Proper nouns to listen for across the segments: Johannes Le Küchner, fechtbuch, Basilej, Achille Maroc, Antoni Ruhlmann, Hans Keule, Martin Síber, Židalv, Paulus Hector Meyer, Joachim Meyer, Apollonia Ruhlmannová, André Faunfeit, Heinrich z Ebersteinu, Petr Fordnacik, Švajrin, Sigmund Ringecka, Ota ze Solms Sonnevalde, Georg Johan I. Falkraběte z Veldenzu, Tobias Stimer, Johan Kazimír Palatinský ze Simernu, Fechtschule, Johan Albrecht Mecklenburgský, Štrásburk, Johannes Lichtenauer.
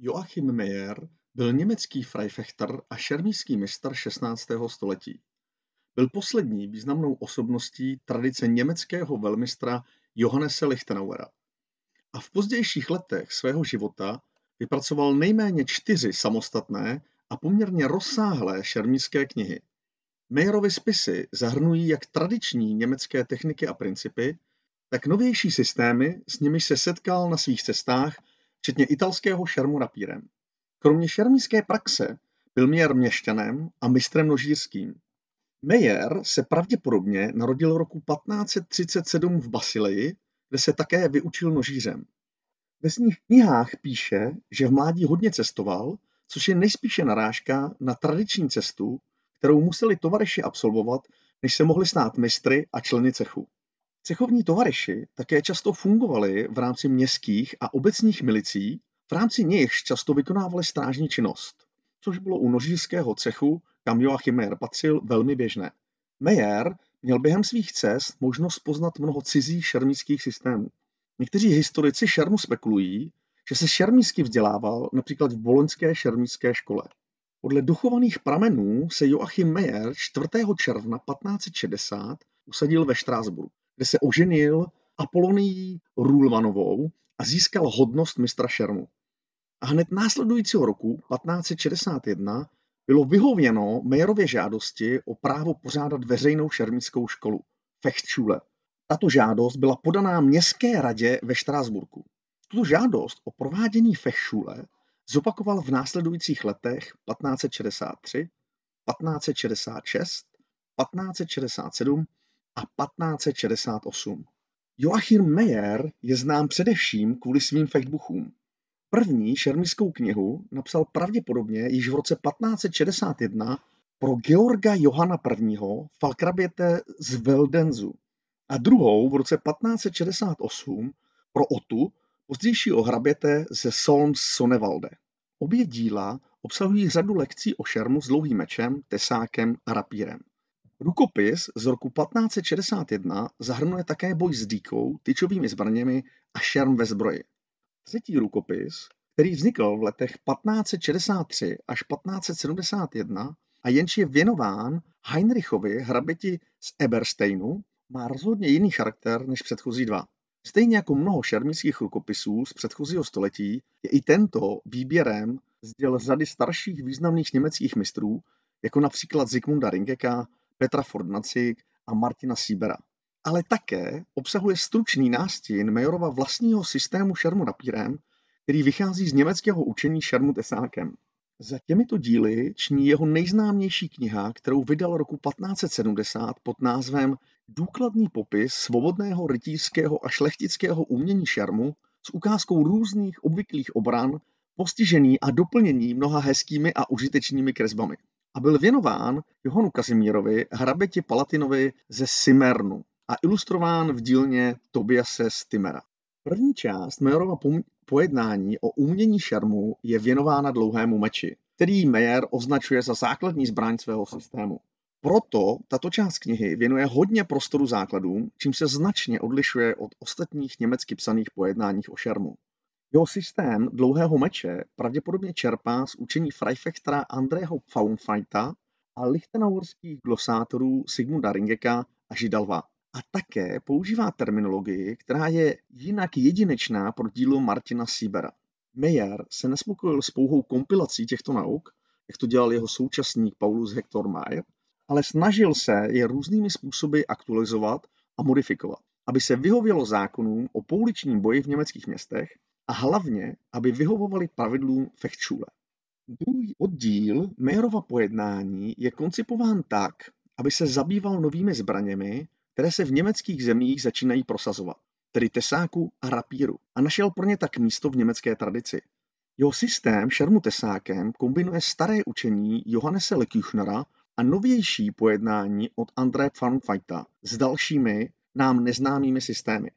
Joachim Meyer byl německý freifechter a šermířský mistr 16. století. Byl poslední významnou osobností tradice německého velmistra Johannese Lichtenauera a v pozdějších letech svého života vypracoval nejméně 4 samostatné a poměrně rozsáhlé šermířské knihy. Meyerovy spisy zahrnují jak tradiční německé techniky a principy, tak novější systémy, s nimiž se setkal na svých cestách, včetně italského šermu rapírem. Kromě šermířské praxe byl Meyer měšťanem a mistrem nožířským. Meyer se pravděpodobně narodil roku 1537 v Basileji, kde se také vyučil nožířem. Ve svých knihách píše, že v mládí hodně cestoval, což je nejspíše narážka na tradiční cestu, kterou museli tovaryši absolvovat, než se mohli stát mistry a členy cechu. Cechovní tovaryši také často fungovali v rámci městských a obecních milicí, v rámci nichž často vykonávali strážní činnost, což bylo u nožířského cechu, kam Joachim Meyer patřil, velmi běžné. Meyer měl během svých cest možnost poznat mnoho cizích šermířských systémů. Někteří historici šermu spekulují, že se šermířsky vzdělával například v boloňské šermířské škole. Podle dochovaných pramenů se Joachim Meyer 4. června 1560 usadil ve Štrásburku, kde se oženil Apollonii Ruhlmannovou a získal hodnost mistra šermu. A hned následujícího roku 1561 bylo vyhověno Meyerově žádosti o právo pořádat veřejnou šermířskou školu, Fechtschule. Tato žádost byla podaná městské radě ve Štrásburku. Tuto žádost o provádění Fechtschule zopakoval v následujících letech 1563, 1566, 1567 a 1568. Joachim Meyer je znám především kvůli svým fechtbuchům. První šermířskou knihu napsal pravděpodobně již v roce 1561 pro Georga Johana I. Falkraběte z Veldenzu a druhou v roce 1568 pro Otu, pozdějšího hraběte ze Solms Sonnevalde. Obě díla obsahují řadu lekcí o šermu s dlouhým mečem, tesákem a rapírem. Rukopis z roku 1561 zahrnuje také boj s dýkou, tyčovými zbraněmi a šerm ve zbroji. Třetí rukopis, který vznikl v letech 1563 až 1571 a jenž je věnován Heinrichovi hraběti z Ebersteinu, má rozhodně jiný charakter než předchozí dva. Stejně jako mnoho šermířských rukopisů z předchozího století je i tento výběrem z děl řady starších významných německých mistrů, jako například Sigmunda Ringecka, Petra Fordnacik a Martina Síbera. Ale také obsahuje stručný nástin Meyerova vlastního systému šermu rapírem, který vychází z německého učení šermu tesákem. Za těmito díly činí jeho nejznámější kniha, kterou vydal roku 1570 pod názvem Důkladný popis svobodného rytířského a šlechtického umění šermu s ukázkou různých obvyklých obran, postižený a doplněný mnoha hezkými a užitečnými kresbami. A byl věnován Johanu Kazimírovi hraběti Palatinovi ze Simernu a ilustrován v dílně Tobiase Stimera. První část Meyerova pojednání o umění šermu je věnována dlouhému meči, který Meyer označuje za základní zbraň svého systému. Proto tato část knihy věnuje hodně prostoru základům, čím se značně odlišuje od ostatních německy psaných pojednáních o šermu. Jeho systém dlouhého meče pravděpodobně čerpá z učení freifechtera Andrého Faunfeita a lichtenauerských glosátorů Sigmunda Ringecka a Židalva. A také používá terminologii, která je jinak jedinečná pro dílo Martina Síbera. Meyer se nespokojil s pouhou kompilací těchto nauk, jak to dělal jeho současník Paulus Hector Meyer, ale snažil se je různými způsoby aktualizovat a modifikovat, aby se vyhovělo zákonům o pouličním boji v německých městech a hlavně, aby vyhovovali pravidlům Fechtschule. Druhý oddíl Meyerova pojednání je koncipován tak, aby se zabýval novými zbraněmi, které se v německých zemích začínají prosazovat, tedy tesáku a rapíru, a našel pro ně tak místo v německé tradici. Jeho systém šermu tesákem kombinuje staré učení Johannese Le Küchnera a novější pojednání od André Faunfeita s dalšími nám neznámými systémy.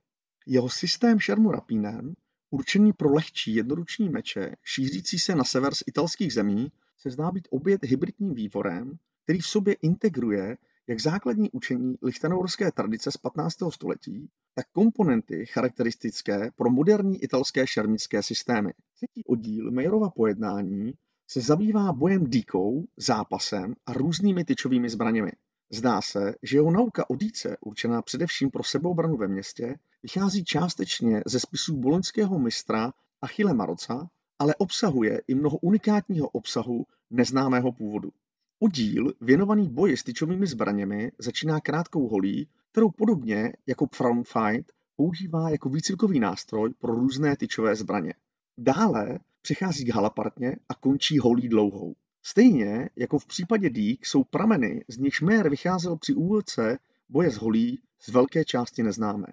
Jeho systém šermu rapírem, určený pro lehčí jednoruční meče, šířící se na sever z italských zemí, se zdá být opět hybridním vývorem, který v sobě integruje jak základní učení lichtenauerské tradice z 15. století, tak komponenty charakteristické pro moderní italské šermické systémy. Třetí oddíl Meyerova pojednání se zabývá bojem dýkou, zápasem a různými tyčovými zbraněmi. Zdá se, že jeho nauka o dýce, určená především pro sebeobranu ve městě, vychází částečně ze spisů boloňského mistra Achille Maroca, ale obsahuje i mnoho unikátního obsahu neznámého původu. Oddíl věnovaný boji s tyčovými zbraněmi začíná krátkou holí, kterou podobně jako Paurñfeynd používá jako výcvikový nástroj pro různé tyčové zbraně. Dále přechází k halapartně a končí holí dlouhou. Stejně jako v případě dýk jsou prameny, z nichž Meyer vycházel při úvodce boje s holí, z velké části neznámé.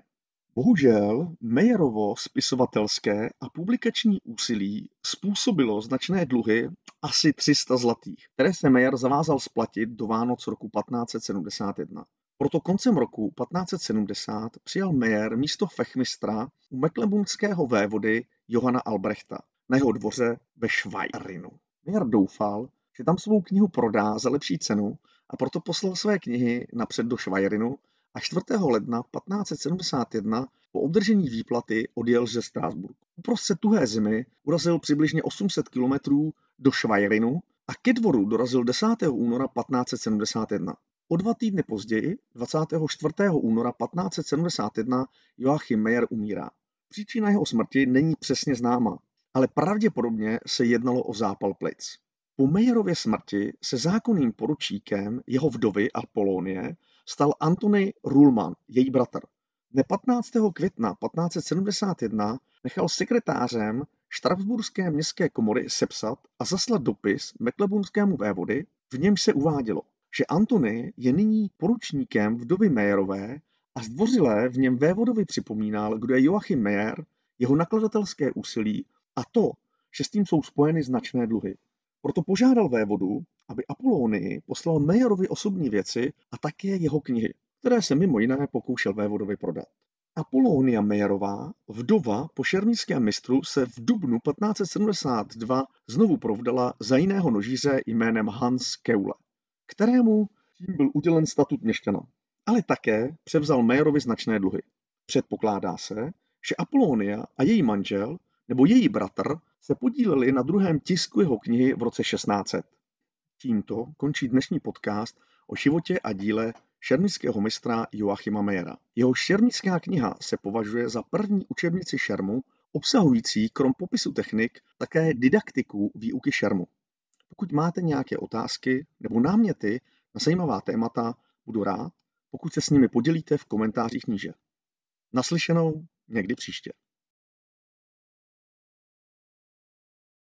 Bohužel Meyerovo spisovatelské a publikační úsilí způsobilo značné dluhy asi 300 zlatých, které se Meyer zavázal splatit do Vánoc roku 1571. Proto koncem roku 1570 přijal Meyer místo fechmistra u mecklenburského vévody Johana Albrechta na jeho dvoře ve Švajrinu. Meyer doufal, že tam svou knihu prodá za lepší cenu, a proto poslal své knihy napřed do Švajrinu a 4. ledna 1571 po obdržení výplaty odjel ze Štrásburku. Uprostřed tuhé zimy urazil přibližně 800 kilometrů do Švajrinu a ke dvoru dorazil 10. února 1571. O 2 týdny později, 24. února 1571, Joachim Meyer umírá. Příčina jeho smrti není přesně známa, ale pravděpodobně se jednalo o zápal plic. Po Meyerově smrti se zákonným poručíkem jeho vdovy Apollonie stal Antoni Ruhlmann, její bratr. Dne 15. května 1571 nechal sekretářem Štrasburské městské komory sepsat a zaslat dopis mecklenburskému vévody, v něm se uvádělo, že Antoni je nyní poručníkem vdovy Meyerové a zdvořile v něm vévodovi připomínal, kdo je Joachim Meyer, jeho nakladatelské úsilí a to, že s tím jsou spojeny značné dluhy. Proto požádal vévodu, aby Apollonii poslal Meyerovi osobní věci a také jeho knihy, které se mimo jiné pokoušel vévodovi prodat. Apollonia Meyerová, vdova po šermínském mistru, se v dubnu 1572 znovu provdala za jiného nožíře jménem Hans Keule, kterému tím byl udělen statut měšťana, ale také převzal Meyerovi značné dluhy. Předpokládá se, že Apollonia a její manžel nebo její bratr se podíleli na druhém tisku jeho knihy v roce 1600. Tímto končí dnešní podcast o životě a díle šermínského mistra Joachima Meyera. Jeho šermínská kniha se považuje za první učebnici šermu, obsahující krom popisu technik také didaktiku výuky šermu. Pokud máte nějaké otázky nebo náměty na zajímavá témata, budu rád, pokud se s nimi podělíte v komentářích níže. Naslyšenou někdy příště.